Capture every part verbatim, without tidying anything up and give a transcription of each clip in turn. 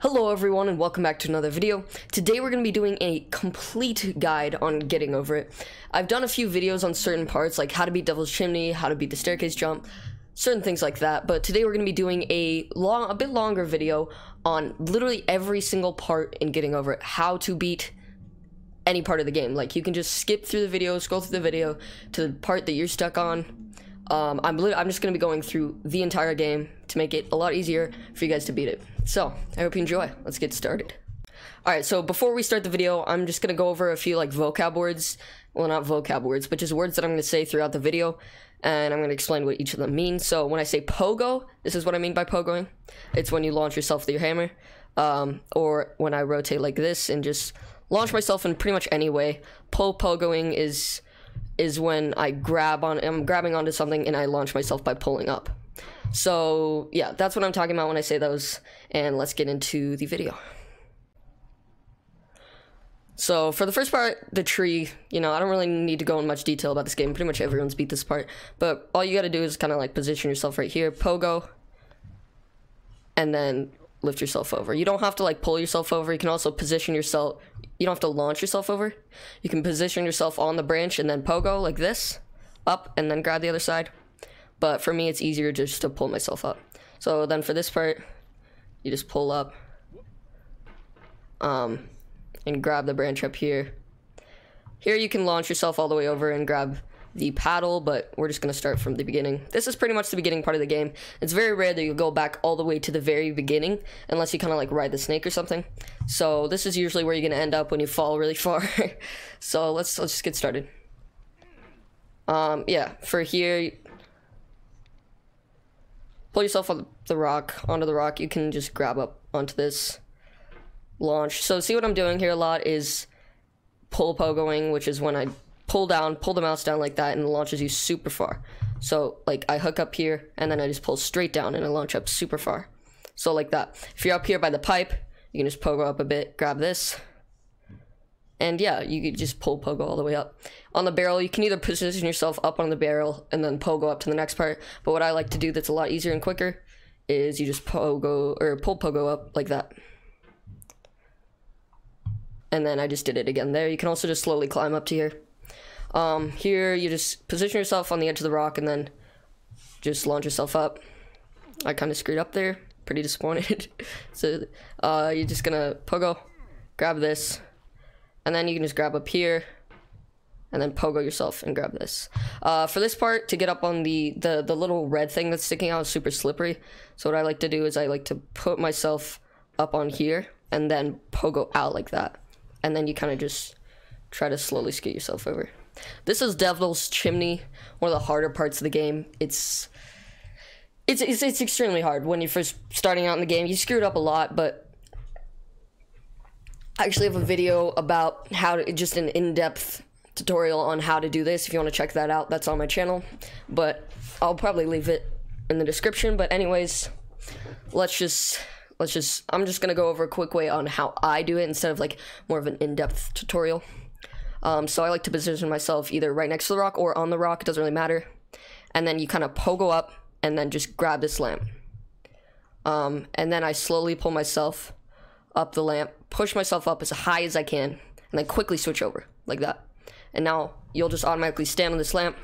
Hello everyone and welcome back to another video. Today we're going to be doing a complete guide on Getting Over It. I've done a few videos on certain parts like how to beat Devil's Chimney, how to beat the staircase jump, certain things like that, but today we're going to be doing a long, a bit longer video on literally every single part in Getting Over It, how to beat any part of the game. Like you can just skip through the video, scroll through the video to the part that you're stuck on. Um, I'm, I'm just going to be going through the entire game to make it a lot easier for you guys to beat it. So, I hope you enjoy. Let's get started. Alright, so before we start the video, I'm just going to go over a few, like, vocab words. Well, not vocab words, but just words that I'm going to say throughout the video. And I'm going to explain what each of them means. So, when I say pogo, this is what I mean by pogoing. It's when you launch yourself with your hammer. Um, or when I rotate like this and just launch myself in pretty much any way. Po pogoing is... is when I grab on, I'm grabbing onto something and I launch myself by pulling up. So yeah, that's what I'm talking about when I say those, and let's get into the video. So for the first part, the tree, you know, I don't really need to go in much detail about this game, pretty much everyone's beat this part, but all you gotta do is kind of like position yourself right here, pogo, and then lift yourself over. You don't have to like pull yourself over, you can also position yourself, you don't have to launch yourself over. You can position yourself on the branch and then pogo like this, up and then grab the other side. But for me, it's easier just to pull myself up. So then for this part, you just pull up um, and grab the branch up here. Here you can launch yourself all the way over and grab the paddle, but we're just going to start from the beginning. This is pretty much the beginning part of the game. It's very rare that you go back all the way to the very beginning unless you kind of like ride the snake or something. So this is usually where you're going to end up when you fall really far. So let's let's just get started. Um, yeah, for here, pull yourself on the rock, onto the rock. You can just grab up onto this, launch. So see what I'm doing here a lot is pull pogoing, which is when I pull down, pull the mouse down like that, and it launches you super far. So, like, I hook up here, and then I just pull straight down, and I launch up super far. So, like that. If you're up here by the pipe, you can just pogo up a bit, grab this. And, yeah, you could just pull pogo all the way up. On the barrel, you can either position yourself up on the barrel and then pogo up to the next part. But what I like to do that's a lot easier and quicker is you just pogo, or pull pogo up like that. And then I just did it again there. You can also just slowly climb up to here. Um, here, you just position yourself on the edge of the rock and then just launch yourself up. I kind of screwed up there. Pretty disappointed. So, uh, you're just gonna pogo, grab this, and then you can just grab up here, and then pogo yourself and grab this. Uh, for this part, to get up on the, the, the little red thing that's sticking out is super slippery. So what I like to do is I like to put myself up on here, and then pogo out like that. And then you kind of just try to slowly scoot yourself over. This is Devil's Chimney, one of the harder parts of the game. It's, it's it's it's extremely hard when you're first starting out in the game. You screw it up a lot, but I actually have a video about how to, just an in-depth tutorial on how to do this. If you want to check that out, that's on my channel. But I'll probably leave it in the description. But anyways, let's just let's just I'm just gonna go over a quick way on how I do it instead of like more of an in-depth tutorial. Um, so I like to position myself either right next to the rock or on the rock, it doesn't really matter. And then you kind of pogo up and then just grab this lamp. Um, and then I slowly pull myself up the lamp, push myself up as high as I can, and then quickly switch over, like that. And now you'll just automatically stand on this lamp.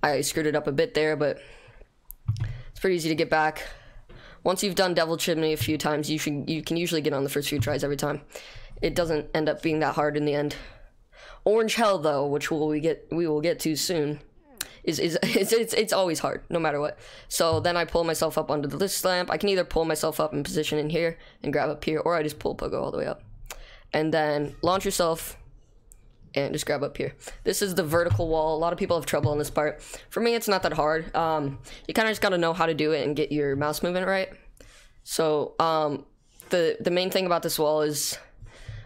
I screwed it up a bit there, but it's pretty easy to get back. Once you've done Devil's Chimney a few times, you should you can usually get on the first few tries every time. It doesn't end up being that hard in the end. Orange Hell, though, which we'll, we get we will get to soon, is is it's, it's it's always hard, no matter what. So then I pull myself up under this lamp. I can either pull myself up and position in here and grab up here, or I just pull pogo all the way up, and then launch yourself and just grab up here. This is the vertical wall. A lot of people have trouble on this part. For me, it's not that hard. Um, you kind of just gotta know how to do it and get your mouse movement right. So um, the the main thing about this wall is,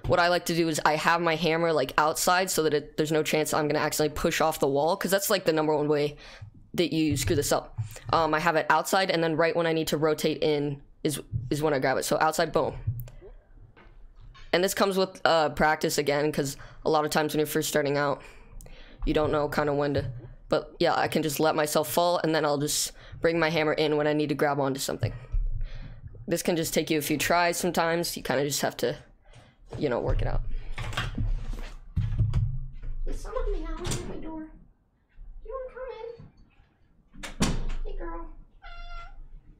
what I like to do is I have my hammer like outside so that it, there's no chance I'm gonna accidentally push off the wall, because that's like the number one way that you screw this up. Um, I have it outside, and then right when I need to rotate in is is when I grab it. So outside, boom. And this comes with uh, practice again, because a lot of times when you're first starting out, you don't know kind of when to. But yeah, I can just let myself fall, and then I'll just bring my hammer in when I need to grab onto something. This can just take you a few tries sometimes. You kind of just have to, you know, work it out. Is someone meowing at my door? Do you want to come in? Hey, girl.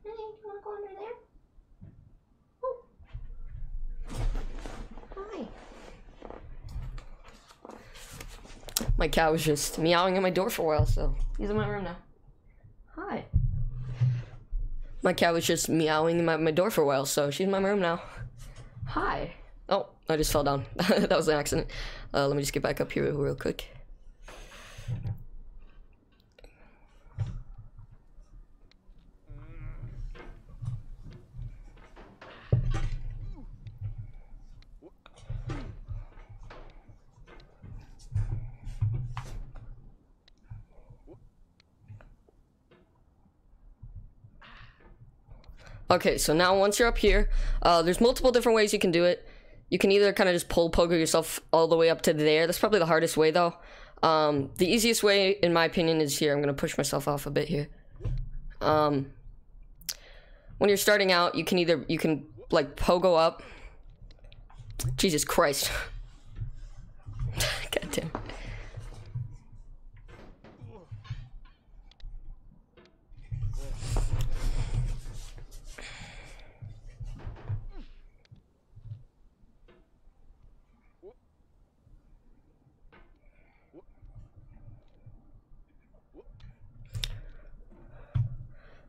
Hey, do you want to go under there? Oh. Hi. My cow was just meowing at my door for a while, so he's in my room now. Hi. My cat was just meowing at my, my door for a while, so she's in my room now. Hi. Oh, I just fell down. That was an accident. Uh, let me just get back up here real quick. Okay, so now once you're up here, uh, there's multiple different ways you can do it. You can either kind of just pull poker yourself all the way up to there. That's probably the hardest way, though. Um, the easiest way, in my opinion, is here. I'm going to push myself off a bit here. Um, when you're starting out, you can either, you can, like, pogo up. Jesus Christ. God damn it.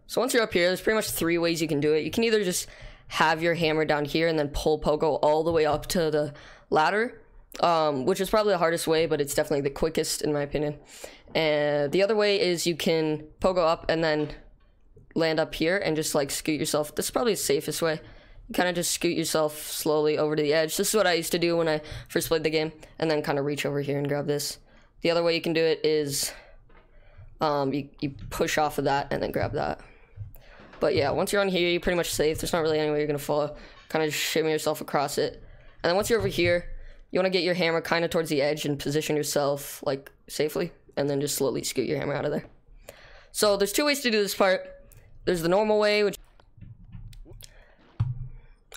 So once you're up here, there's pretty much three ways you can do it. You can either just have your hammer down here and then pull pogo all the way up to the ladder, um, which is probably the hardest way, but it's definitely the quickest in my opinion. And the other way is you can pogo up and then land up here and just like scoot yourself. This is probably the safest way. You kind of just scoot yourself slowly over to the edge. This is what I used to do when I first played the game, and then kind of reach over here and grab this. The other way you can do it is um, you, you push off of that and then grab that. But yeah, once you're on here, you're pretty much safe. There's not really anywhere you're going to fall. Kind of just shimmy yourself across it. And then once you're over here, you want to get your hammer kind of towards the edge and position yourself, like, safely. And then just slowly scoot your hammer out of there. So there's two ways to do this part. There's the normal way, which...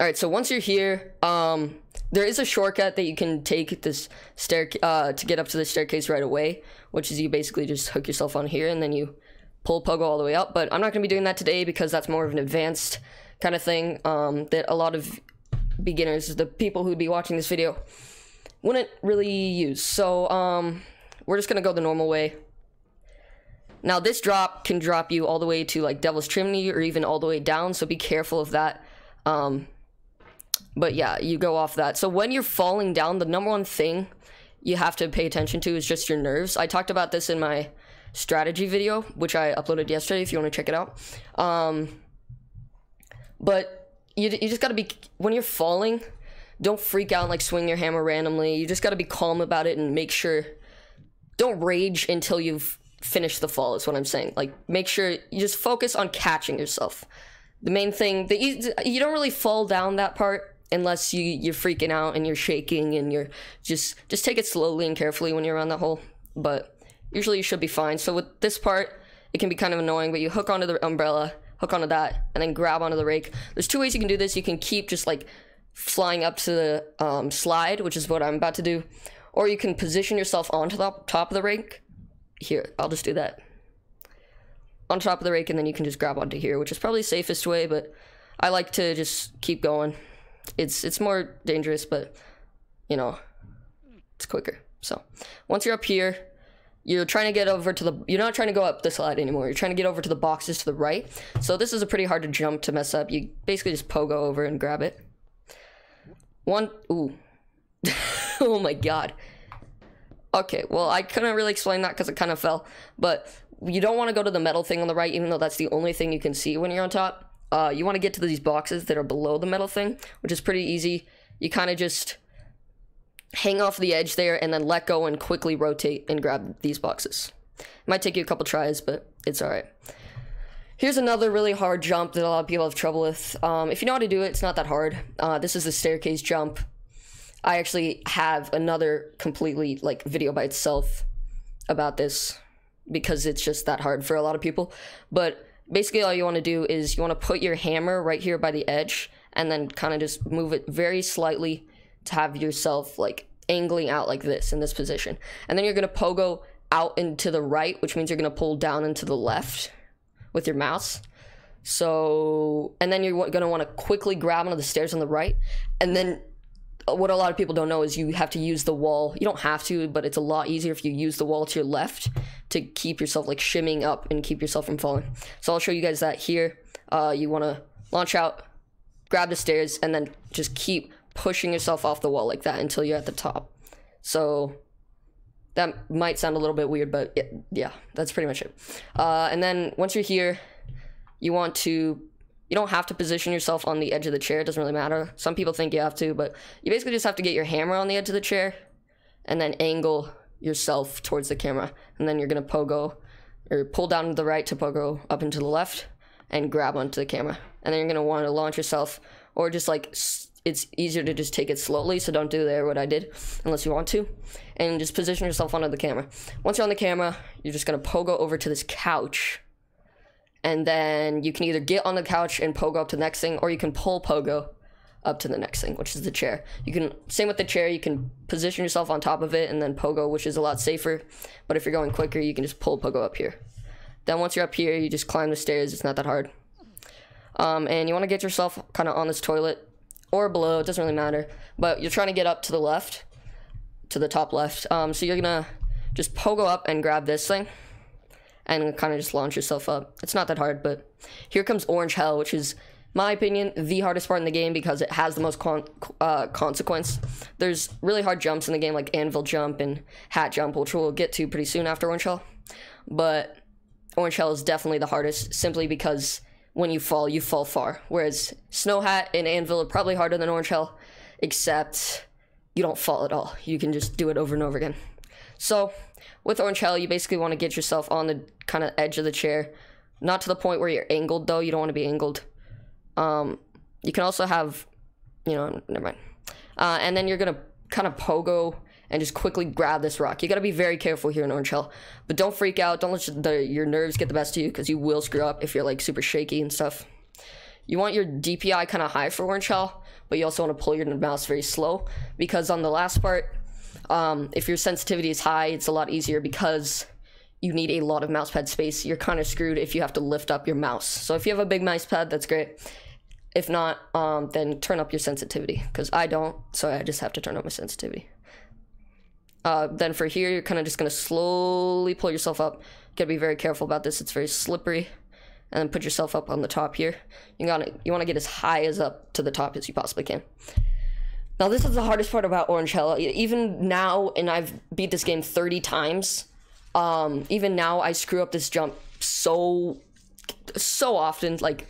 Alright, so once you're here, um, there is a shortcut that you can take this stair uh, to get up to the staircase right away. Which is you basically just hook yourself on here and then you... pull pogo all the way up, but I'm not going to be doing that today because that's more of an advanced kind of thing um, that a lot of beginners, the people who'd be watching this video, wouldn't really use. So um, we're just going to go the normal way. Now this drop can drop you all the way to like Devil's Chimney or even all the way down, so be careful of that. Um, but yeah, you go off that. So when you're falling down, the number one thing you have to pay attention to is just your nerves. I talked about this in my... strategy video, which I uploaded yesterday if you want to check it out. Um, but you, you just got to be, when you're falling, don't freak out and like swing your hammer randomly. You just got to be calm about it and make sure, don't rage until you've finished the fall is what I'm saying. Like make sure you just focus on catching yourself. The main thing that you, you don't really fall down that part unless you, you're freaking out and you're shaking and you're just, just take it slowly and carefully when you're around that hole. But usually you should be fine. So with this part, it can be kind of annoying, but you hook onto the umbrella, hook onto that, and then grab onto the rake. There's two ways you can do this. You can keep just like flying up to the um, slide, which is what I'm about to do, or you can position yourself onto the top of the rake. Here, I'll just do that. On top of the rake, and then you can just grab onto here, which is probably the safest way, but I like to just keep going. It's, it's more dangerous, but you know, it's quicker. So once you're up here, you're trying to get over to the, you're not trying to go up the slide anymore. You're trying to get over to the boxes to the right. So this is a pretty hard to jump to mess up. You basically just pogo over and grab it. One, ooh. Oh my God. Okay, well, I couldn't really explain that because it kind of fell. But you don't want to go to the metal thing on the right, even though that's the only thing you can see when you're on top. Uh, you want to get to these boxes that are below the metal thing, which is pretty easy. You kind of just... hang off the edge there and then let go and quickly rotate and grab these boxes. It might take you a couple tries, but it's all right. Here's another really hard jump that a lot of people have trouble with. Um, if you know how to do it, it's not that hard. Uh, this is the staircase jump. I actually have another completely like video by itself about this because it's just that hard for a lot of people. But basically all you want to do is you want to put your hammer right here by the edge and then kind of just move it very slightly to have yourself like angling out like this in this position. And then you're going to pogo out into the right, which means you're going to pull down into the left with your mouse. So, and then you're going to want to quickly grab onto the stairs on the right. And then what a lot of people don't know is you have to use the wall. You don't have to, but it's a lot easier if you use the wall to your left to keep yourself like shimmying up and keep yourself from falling. So I'll show you guys that here. Uh, you want to launch out, grab the stairs, and then just keep pushing yourself off the wall like that until you're at the top. So that might sound a little bit weird, but yeah, yeah that's pretty much it. Uh, and then once you're here, you want to, you don't have to position yourself on the edge of the chair. It doesn't really matter. Some people think you have to, but you basically just have to get your hammer on the edge of the chair and then angle yourself towards the camera. And then you're going to pogo, or pull down to the right to pogo up into the left and grab onto the camera. And then you're going to want to launch yourself, or just like, it's easier to just take it slowly, so don't do there what I did unless you want to. And just position yourself onto the camera. Once you're on the camera, you're just going to pogo over to this couch. And then you can either get on the couch and pogo up to the next thing, or you can pull pogo up to the next thing, which is the chair. You can, same with the chair, you can position yourself on top of it and then pogo, which is a lot safer. But if you're going quicker, you can just pull pogo up here. Then once you're up here, you just climb the stairs. It's not that hard. Um, and you want to get yourself kind of on this toilet or below. It doesn't really matter. But you're trying to get up to the left, to the top left. Um, so you're going to just pogo up and grab this thing, and kind of just launch yourself up. It's not that hard, but here comes Orange Hell, which is, my opinion, the hardest part in the game because it has the most con uh, consequence. There's really hard jumps in the game, like Anvil Jump and Hat Jump, which we'll get to pretty soon after Orange Hell. But Orange Hell is definitely the hardest, simply because when you fall, you fall far. Whereas Snow Hat and Anvil are probably harder than Orange Hell, except you don't fall at all. You can just do it over and over again. So with Orange Hell, you basically want to get yourself on the kind of edge of the chair. Not to the point where you're angled, though. You don't want to be angled. Um, you can also have, you know, never mind. Uh, and then you're going to kind of pogo and just quickly grab this rock. You got to be very careful here in Orange Hell. But don't freak out. Don't let the, your nerves get the best of you, because you will screw up if you're, like, super shaky and stuff. You want your D P I kind of high for Orange Hell, but you also want to pull your mouse very slow, because on the last part, Um, if your sensitivity is high, it's a lot easier because you need a lot of mouse pad space. You're kind of screwed if you have to lift up your mouse. So if you have a big mouse pad, that's great. If not, um, then turn up your sensitivity, because I don't, so I just have to turn up my sensitivity. Uh, then for here, you're kind of just going to slowly pull yourself up. You got to be very careful about this. It's very slippery. And then put yourself up on the top here. You gotta, you want to get as high as up to the top as you possibly can. Now, this is the hardest part about Orange Hell. Even now, and I've beat this game thirty times, um, even now I screw up this jump so, so often. Like,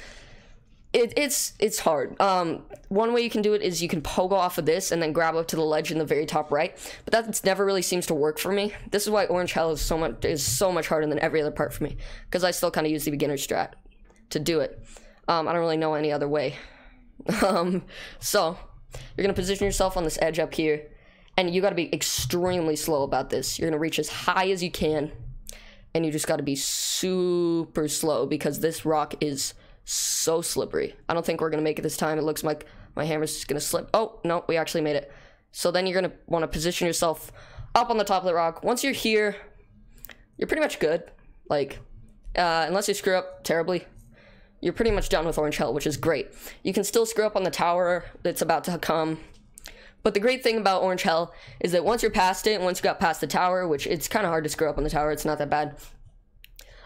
it, it's it's hard. Um, one way you can do it is you can pogo off of this and then grab up to the ledge in the very top right, but that never really seems to work for me. This is why Orange Hell is so much, is so much harder than every other part for me, because I still kind of use the beginner strat to do it. Um, I don't really know any other way. um, so... You're going to position yourself on this edge up here, and you got to be extremely slow about this. You're going to reach as high as you can, and you just got to be super slow because this rock is so slippery. I don't think we're going to make it this time. It looks like my hammer's just going to slip. Oh, no, we actually made it. So then you're going to want to position yourself up on the top of the rock. Once you're here, you're pretty much good. Like, uh, unless you screw up terribly, you're pretty much done with Orange Hell, which is great. You can still screw up on the tower that's about to come. But the great thing about Orange Hell is that once you're past it, and once you got past the tower, which it's kind of hard to screw up on the tower, it's not that bad.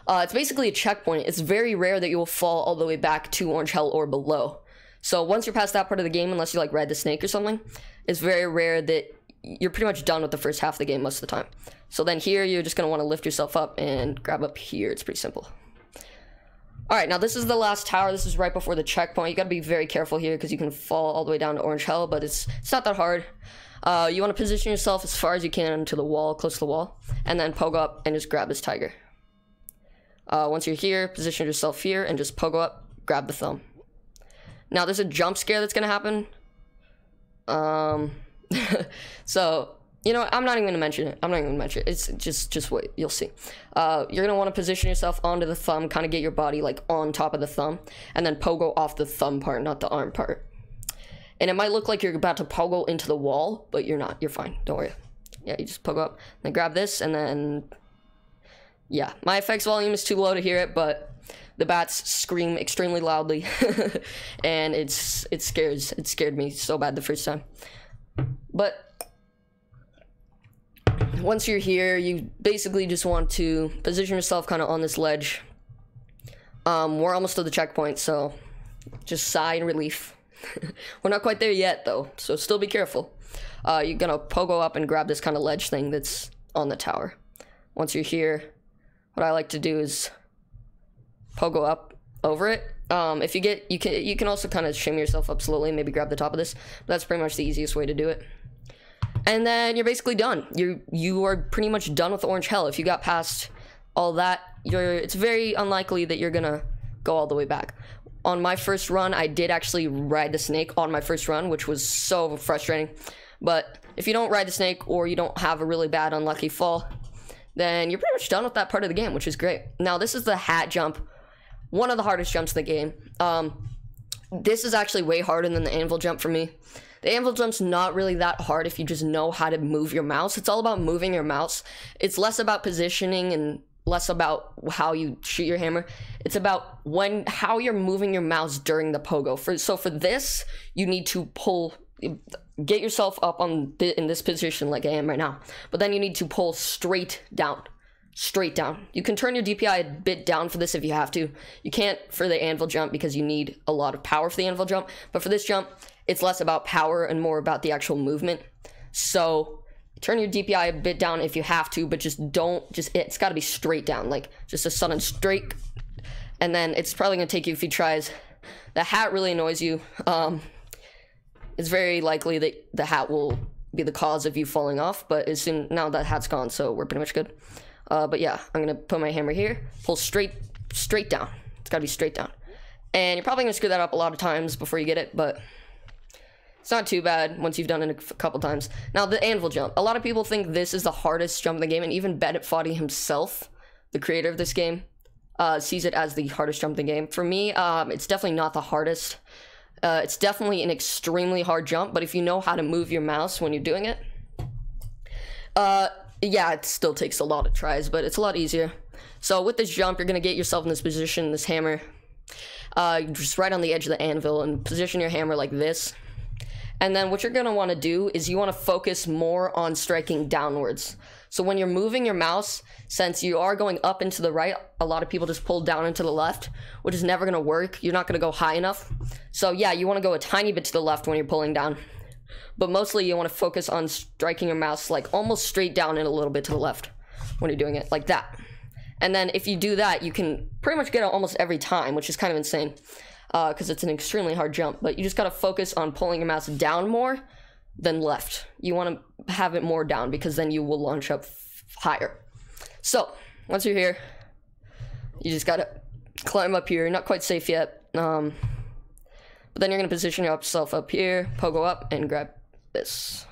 Uh, it's basically a checkpoint. It's very rare that you will fall all the way back to Orange Hell or below. So once you're past that part of the game, unless you like ride the snake or something, it's very rare that you're pretty much done with the first half of the game most of the time. So then here, you're just going to want to lift yourself up and grab up here. It's pretty simple. Alright, now this is the last tower. This is right before the checkpoint. You gotta be very careful here because you can fall all the way down to Orange Hell, but it's it's not that hard. Uh, you want to position yourself as far as you can to the wall, close to the wall, and then pogo up and just grab this tiger. Uh, once you're here, position yourself here and just pogo up, grab the thumb. Now there's a jump scare that's gonna happen. Um, so You know what? I'm not even gonna mention it. I'm not even gonna mention it. It's just, just wait. You'll see. Uh, you're gonna want to position yourself onto the thumb, kind of get your body like on top of the thumb, and then pogo off the thumb part, not the arm part. And it might look like you're about to pogo into the wall, but you're not. You're fine. Don't worry. Yeah, you just pogo up. Then grab this, and then yeah. My effects volume is too low to hear it, but the bats scream extremely loudly, and it's it scares it scared me so bad the first time, but. Once you're here, you basically just want to position yourself kind of on this ledge. Um, we're almost to the checkpoint, so just sigh in relief. We're not quite there yet, though, so still be careful. Uh, you're gonna pogo up and grab this kind of ledge thing that's on the tower. Once you're here, what I like to do is pogo up over it. Um, if you get, you can, you can also kind of shimmy yourself up slowly, maybe grab the top of this. But that's pretty much the easiest way to do it. And then you're basically done. You you are pretty much done with Orange Hell. If you got past all that, you're it's very unlikely that you're gonna go all the way back. On my first run, I did actually ride the snake on my first run, which was so frustrating. But if you don't ride the snake or you don't have a really bad unlucky fall, then you're pretty much done with that part of the game, which is great. Now this is the hat jump, one of the hardest jumps in the game. Um, this is actually way harder than the anvil jump for me. The anvil jump's not really that hard if you just know how to move your mouse. It's all about moving your mouse. It's less about positioning and less about how you shoot your hammer. It's about when how you're moving your mouse during the pogo. For, so for this, you need to pull, get yourself up on the, in this position like I am right now. But then you need to pull straight down, straight down. You can turn your D P I a bit down for this if you have to. You can't for the anvil jump because you need a lot of power for the anvil jump. But for this jump, it's less about power and more about the actual movement. So turn your D P I a bit down if you have to, but just don't, just it's got to be straight down, like just a sudden straight. And then it's probably going to take you a few tries. The hat really annoys you. Um, it's very likely that the hat will be the cause of you falling off, but as soon, now that hat's gone, so we're pretty much good. Uh, but yeah, I'm going to put my hammer here, pull straight, straight down. It's got to be straight down. And you're probably going to screw that up a lot of times before you get it, but it's not too bad once you've done it a couple times. Now, the anvil jump. A lot of people think this is the hardest jump in the game, and even Bennett Foddy himself, the creator of this game, uh, sees it as the hardest jump in the game. For me, um, it's definitely not the hardest. Uh, it's definitely an extremely hard jump, but if you know how to move your mouse when you're doing it, uh, yeah, it still takes a lot of tries, but it's a lot easier. So with this jump, you're going to get yourself in this position, this hammer, uh, just right on the edge of the anvil, and position your hammer like this. And then what you're going to want to do is you want to focus more on striking downwards. So when you're moving your mouse, since you are going up into the right, a lot of people just pull down into the left, which is never going to work. You're not going to go high enough. So yeah, you want to go a tiny bit to the left when you're pulling down. But mostly you want to focus on striking your mouse like almost straight down and a little bit to the left when you're doing it like that. And then if you do that, you can pretty much get it almost every time, which is kind of insane. Because uh, it's an extremely hard jump, but you just gotta focus on pulling your mouse down more than left. You want to have it more down because then you will launch up higher. So once you're here, you just gotta climb up here. You're not quite safe yet, um, but then you're gonna position yourself up here, pogo up, and grab this.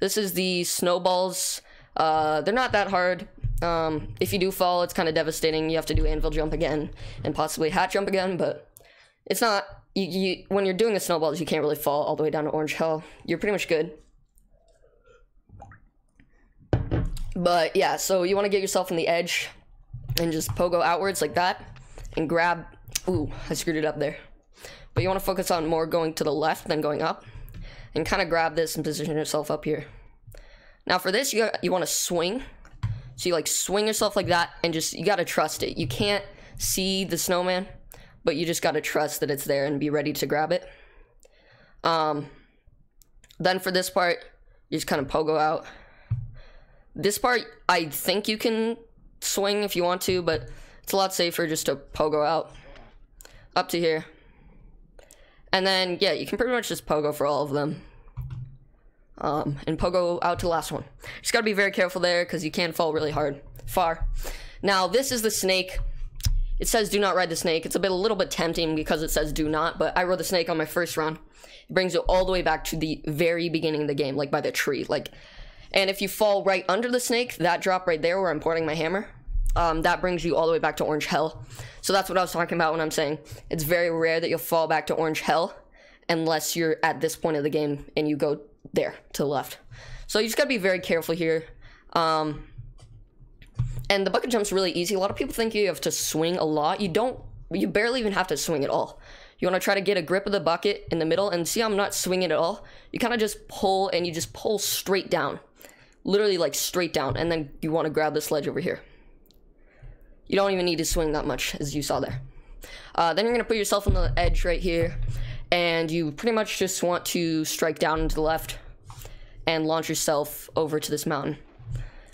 This is the snowballs. Uh, they're not that hard. Um, if you do fall, it's kind of devastating. You have to do anvil jump again and possibly hat jump again, but it's not, you, you, when you're doing the snowballs, you can't really fall all the way down to Orange Hell. You're pretty much good. But yeah, so you want to get yourself on the edge and just pogo outwards like that and grab, ooh, I screwed it up there. But you want to focus on more going to the left than going up and kind of grab this and position yourself up here. Now for this, you, you want to swing. So you like swing yourself like that and just, you got to trust it. You can't see the snowman, but you just gotta trust that it's there and be ready to grab it. Um, then for this part, you just kind of pogo out. This part, I think you can swing if you want to, but it's a lot safer just to pogo out up to here. And then, yeah, you can pretty much just pogo for all of them. Um, and pogo out to the last one. Just gotta be very careful there because you can fall really hard, far. Now, this is the snake. It says do not ride the snake. It's a bit a little bit tempting because it says do not, but I rode the snake on my first run. It brings you all the way back to the very beginning of the game, like by the tree. Like And if you fall right under the snake, that drop right there where I'm pointing my hammer, um, that brings you all the way back to Orange Hell. So that's what I was talking about when I'm saying it's very rare that you'll fall back to Orange Hell unless you're at this point of the game and you go there to the left. So you just gotta be very careful here. Um, and the bucket jump's really easy. A lot of people think you have to swing a lot. You don't, you barely even have to swing at all. You want to try to get a grip of the bucket in the middle, and see, I'm not swinging at all. You kind of just pull, and you just pull straight down. Literally, like, straight down, and then you want to grab this ledge over here. You don't even need to swing that much, as you saw there. Uh, then you're going to put yourself on the edge right here, and you pretty much just want to strike down into the left and launch yourself over to this mountain.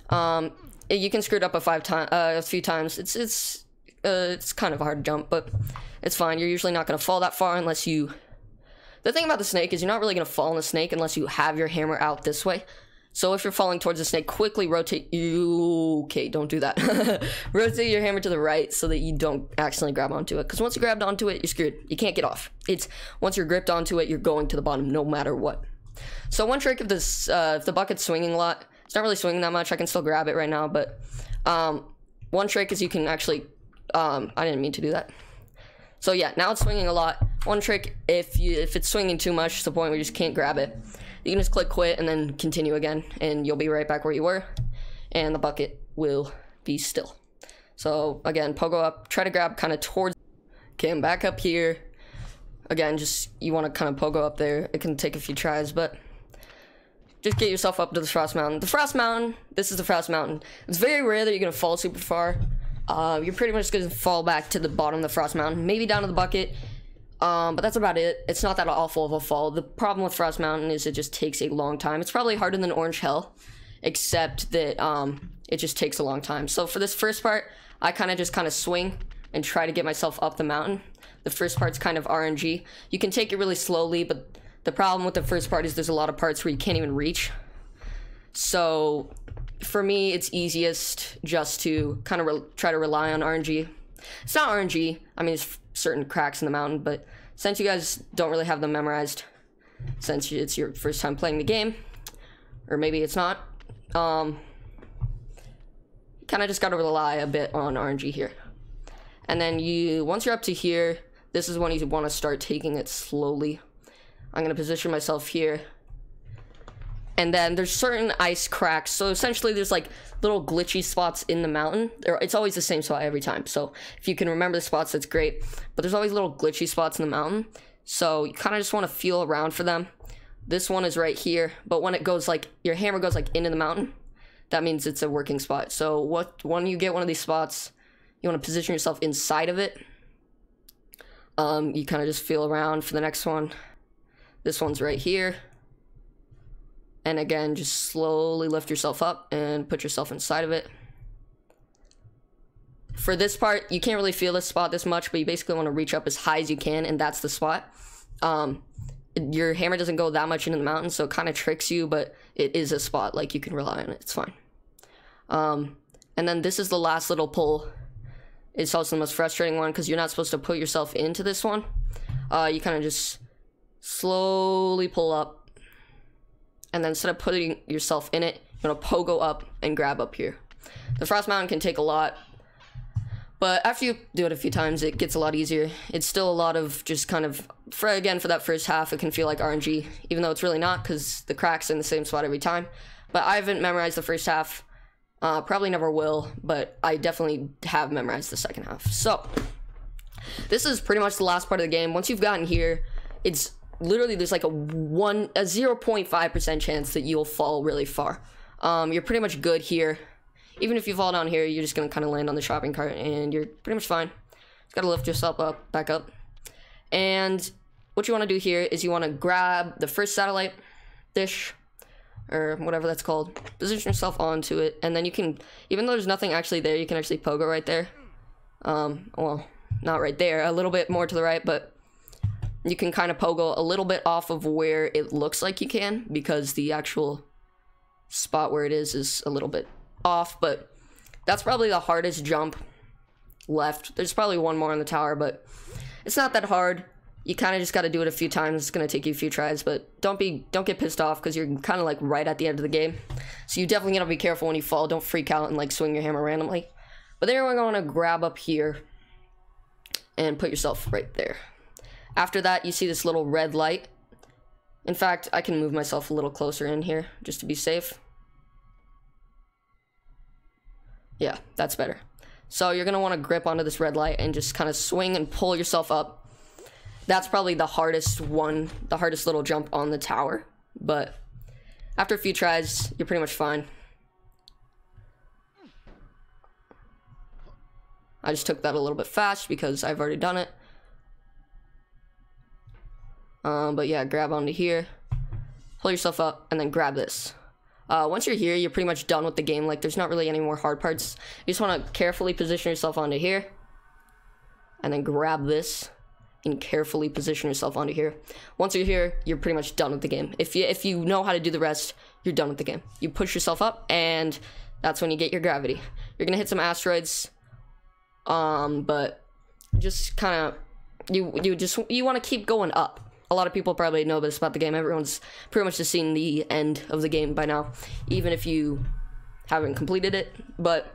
Um, you can screw it up a, five time, uh, a few times. It's, it's, uh, it's kind of a hard jump, but it's fine. You're usually not going to fall that far unless you... The thing about the snake is you're not really going to fall on the snake unless you have your hammer out this way. So if you're falling towards the snake, quickly rotate... You... Okay, don't do that. Rotate your hammer to the right so that you don't accidentally grab onto it. Because once you grabbed onto it, you're screwed. You can't get off. It's once you're gripped onto it, you're going to the bottom no matter what. So one trick of this... Uh, if the bucket's swinging a lot... It's not really swinging that much. I can still grab it right now, but... Um, one trick is you can actually... Um, I didn't mean to do that. So yeah, now it's swinging a lot. One trick, if you if it's swinging too much to the point where you just can't grab it, you can just click quit and then continue again, and you'll be right back where you were, and the bucket will be still. So again, pogo up, try to grab kind of towards... Okay, I'm back up here. Again, just you want to kind of pogo up there. It can take a few tries, but just get yourself up to the Frost Mountain. The Frost Mountain, this is the Frost Mountain. It's very rare that you're going to fall super far. Uh, you're pretty much going to fall back to the bottom of the Frost Mountain, maybe down to the bucket, um, but that's about it. It's not that awful of a fall. The problem with Frost Mountain is it just takes a long time. It's probably harder than Orange Hell, except that um, it just takes a long time. So for this first part, I kind of just kind of swing and try to get myself up the mountain. The first part's kind of R N G. You can take it really slowly, but the problem with the first part is there's a lot of parts where you can't even reach. So... For me, it's easiest just to kind of try to rely on R N G. It's not R N G. I mean, it's certain cracks in the mountain, but since you guys don't really have them memorized, since it's your first time playing the game, or maybe it's not, um, kind of just got to rely a bit on R N G here. And then you, once you're up to here, this is when you want to start taking it slowly. I'm going to position myself here. And then there's certain ice cracks. So essentially there's like little glitchy spots in the mountain. It's always the same spot every time. So if you can remember the spots, that's great. But there's always little glitchy spots in the mountain. So you kind of just want to feel around for them. This one is right here. But when it goes like, your hammer goes like into the mountain, that means it's a working spot. So what when you get one of these spots, you want to position yourself inside of it. Um, you kind of just feel around for the next one. This one's right here. And again, just slowly lift yourself up and put yourself inside of it. For this part, you can't really feel this spot this much, but you basically want to reach up as high as you can, and that's the spot. Um, your hammer doesn't go that much into the mountain, so it kind of tricks you, but it is a spot. Like, you can rely on it. It's fine. Um, and then this is the last little pull. It's also the most frustrating one because you're not supposed to put yourself into this one. Uh, you kind of just slowly pull up. And then instead of putting yourself in it, you're going to pogo up and grab up here. The Frost Mountain can take a lot, but after you do it a few times, it gets a lot easier. It's still a lot of just kind of, for, again, for that first half, it can feel like R N G, even though it's really not because the crack's in the same spot every time. But I haven't memorized the first half, uh, probably never will, but I definitely have memorized the second half. So this is pretty much the last part of the game. Once you've gotten here, it's... Literally, there's like a one, a zero point five percent chance that you'll fall really far. Um, you're pretty much good here. Even if you fall down here, you're just going to kind of land on the shopping cart, and you're pretty much fine. Just got to lift yourself up, back up. And what you want to do here is you want to grab the first satellite dish, or whatever that's called. Position yourself onto it, and then you can, even though there's nothing actually there, you can actually pogo right there. Um, well, not right there, a little bit more to the right, but... You can kind of pogo a little bit off of where it looks like you can, because the actual spot where it is is a little bit off, but that's probably the hardest jump left. There's probably one more on the tower, but it's not that hard. you kind of just got to do it a few times. It's going to take you a few tries, but don't be don't get pissed off because you're kind of like right at the end of the game. So you definitely got to be careful when you fall. Don't freak out and like swing your hammer randomly. But then you're going to grab up here and put yourself right there. After that, you see this little red light. In fact, I can move myself a little closer in here just to be safe. Yeah, that's better. So you're going to want to grip onto this red light and just kind of swing and pull yourself up. That's probably the hardest one, the hardest little jump on the tower. But after a few tries, you're pretty much fine. I just took that a little bit fast because I've already done it. Um, but yeah, grab onto here, pull yourself up, and then grab this. Uh, once you're here, you're pretty much done with the game. Like, there's not really any more hard parts. You just want to carefully position yourself onto here, and then grab this, and carefully position yourself onto here. Once you're here, you're pretty much done with the game. If you if you know how to do the rest, you're done with the game. You push yourself up, and that's when you get your gravity. You're gonna hit some asteroids, um, but just kind of you you just you want to keep going up. A lot of people probably know this about the game. Everyone's pretty much just seen the end of the game by now, even if you haven't completed it. But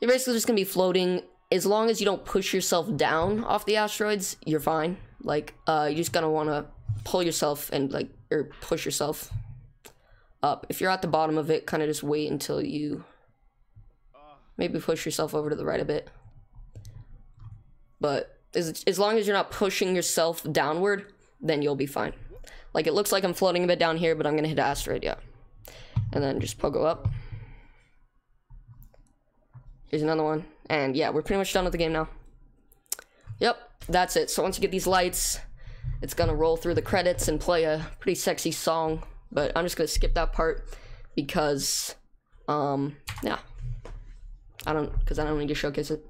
you're basically just going to be floating. As long as you don't push yourself down off the asteroids, you're fine. Like, uh, you're just going to want to pull yourself and, like, or push yourself up. If you're at the bottom of it, kind of just wait until you maybe push yourself over to the right a bit. But As, as long as you're not pushing yourself downward, then you'll be fine. Like, it looks like I'm floating a bit down here, but I'm gonna hit an asteroid, yeah. And then just pogo up. Here's another one. And yeah, we're pretty much done with the game now. Yep, that's it. So once you get these lights, it's gonna roll through the credits and play a pretty sexy song. But I'm just gonna skip that part because, um, yeah. I don't, because I don't need to showcase it.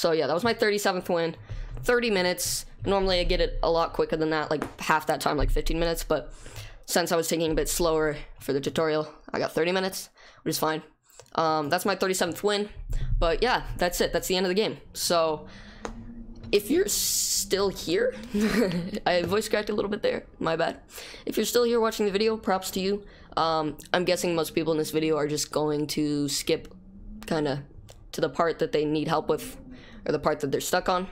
So yeah, that was my thirty-seventh win, thirty minutes. Normally I get it a lot quicker than that, like half that time, like fifteen minutes. But since I was taking a bit slower for the tutorial, I got thirty minutes, which is fine. Um, that's my thirty-seventh win. But yeah, that's it. That's the end of the game. So if you're still here, I voice cracked a little bit there. My bad. If you're still here watching the video, props to you. Um, I'm guessing most people in this video are just going to skip kind of to the part that they need help with, or the part that they're stuck on.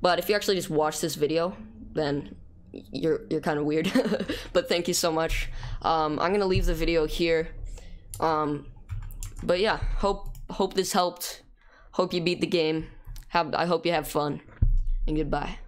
But if you actually just watch this video, then you're you're kind of weird. But thank you so much. um I'm gonna leave the video here. Um but yeah, hope hope this helped. Hope you beat the game. Have I hope you have fun, and goodbye.